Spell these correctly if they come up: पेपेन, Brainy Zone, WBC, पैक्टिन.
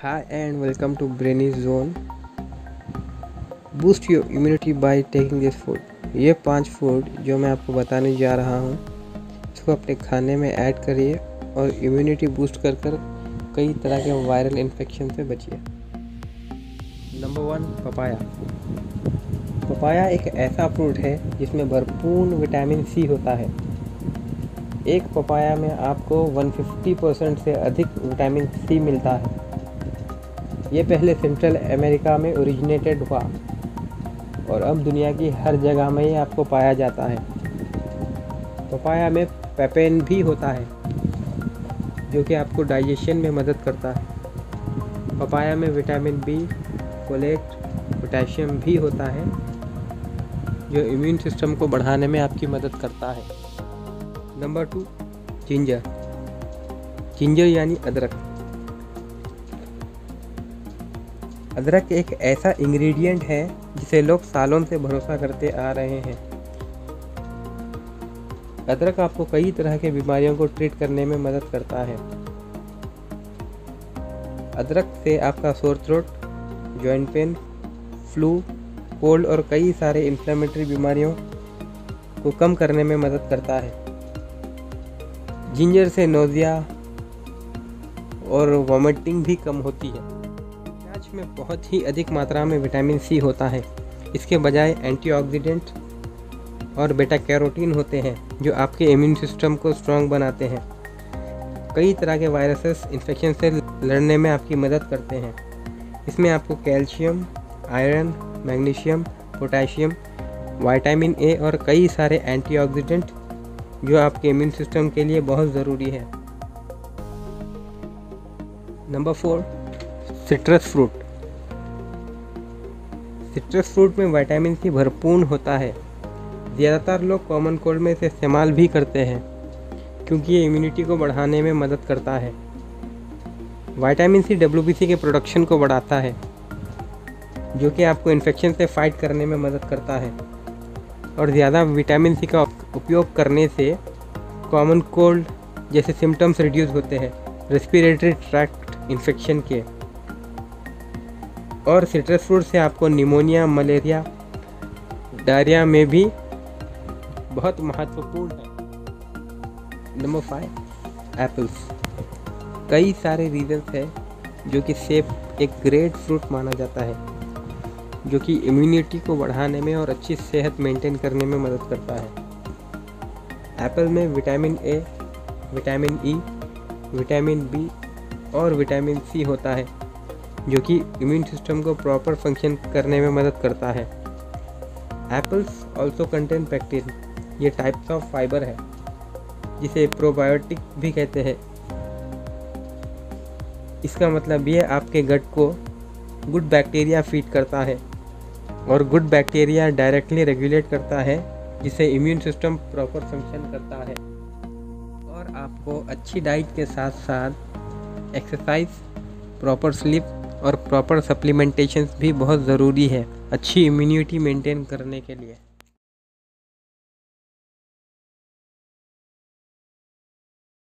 Hi and welcome to Brainy Zone. Boost your immunity by taking this food. ये 5 food जो मैं आपको बताने जा रहा हूँ इसको अपने खाने में ऐड करिए और इम्यूनिटी बूस्ट कर कर कई तरह के वायरल इन्फेक्शन से बचिए। Number 1, papaya. पपाया एक ऐसा फ्रूट है जिसमें भरपूर विटामिन सी होता है। एक पपाया में आपको 150% से अधिक विटामिन सी मिलता है। ये पहले सेंट्रल अमेरिका में ओरिजिनेटेड हुआ और अब दुनिया की हर जगह में ये आपको पाया जाता है। पपाया में पेपेन भी होता है जो कि आपको डाइजेशन में मदद करता है। पपाया में विटामिन बी, फोलेट, पोटेशियम भी होता है जो इम्यून सिस्टम को बढ़ाने में आपकी मदद करता है। Number 2, ginger. जिंजर यानी अदरक। अदरक एक ऐसा इंग्रेडिएंट है जिसे लोग सालों से भरोसा करते आ रहे हैं। अदरक आपको कई तरह के बीमारियों को ट्रीट करने में मदद करता है। अदरक से आपका sore throat, joint pain, flu, cold और कई सारे इन्फ्लेमेटरी बीमारियों को कम करने में मदद करता है। जिंजर से नोजिया और वॉमिटिंग भी कम होती है। में बहुत ही अधिक मात्रा में विटामिन सी होता है। इसके बजाय एंटीऑक्सीडेंट और बेटा कैरोटीन होते हैं जो आपके इम्यून सिस्टम को स्ट्रांग बनाते हैं। कई तरह के वायरसेस इन्फेक्शन से लड़ने में आपकी मदद करते हैं। इसमें आपको calcium, iron, magnesium, potassium, vitamin A और कई सारे एंटीऑक्सीडेंट जो आपके इम्यून सिस्टम के लिए बहुत ज़रूरी है। Number 4, citrus fruit. Citrus fruit में विटामिन सी भरपूर होता है। ज़्यादातर लोग कॉमन कोल्ड में इसे इस्तेमाल भी करते हैं क्योंकि ये इम्यूनिटी को बढ़ाने में मदद करता है। विटामिन सी WBC के प्रोडक्शन को बढ़ाता है जो कि आपको इन्फेक्शन से फाइट करने में मदद करता है। और ज़्यादा विटामिन सी का उपयोग करने से कॉमन कोल्ड जैसे सिम्टम्स रिड्यूस होते हैं, रेस्पिरेटरी ट्रैक्ट इन्फेक्शन के। और सिट्रस फ्रूट से आपको निमोनिया, मलेरिया, डायरिया में भी बहुत महत्वपूर्ण है। Number 5, apples. कई सारे रीजन्स हैं जो कि सेब एक ग्रेट फ्रूट माना जाता है जो कि इम्यूनिटी को बढ़ाने में और अच्छी सेहत मेंटेन करने में मदद करता है। एप्पल में vitamin A, vitamin E, vitamin B और विटामिन सी होता है जो कि इम्यून सिस्टम को प्रॉपर फंक्शन करने में मदद करता है। Apples also contain पैक्टिन। ये टाइप्स ऑफ फाइबर है जिसे प्रोबायोटिक भी कहते हैं। इसका मतलब ये आपके गट को गुड बैक्टीरिया फीड करता है और गुड बैक्टीरिया डायरेक्टली रेगुलेट करता है जिसे इम्यून सिस्टम प्रॉपर फंक्शन करता है। और आपको अच्छी डाइट के साथ साथ एक्सरसाइज, प्रॉपर स्लीप और प्रॉपर सप्लीमेंटेशंस भी बहुत ज़रूरी है अच्छी इम्यूनिटी मेंटेन करने के लिए।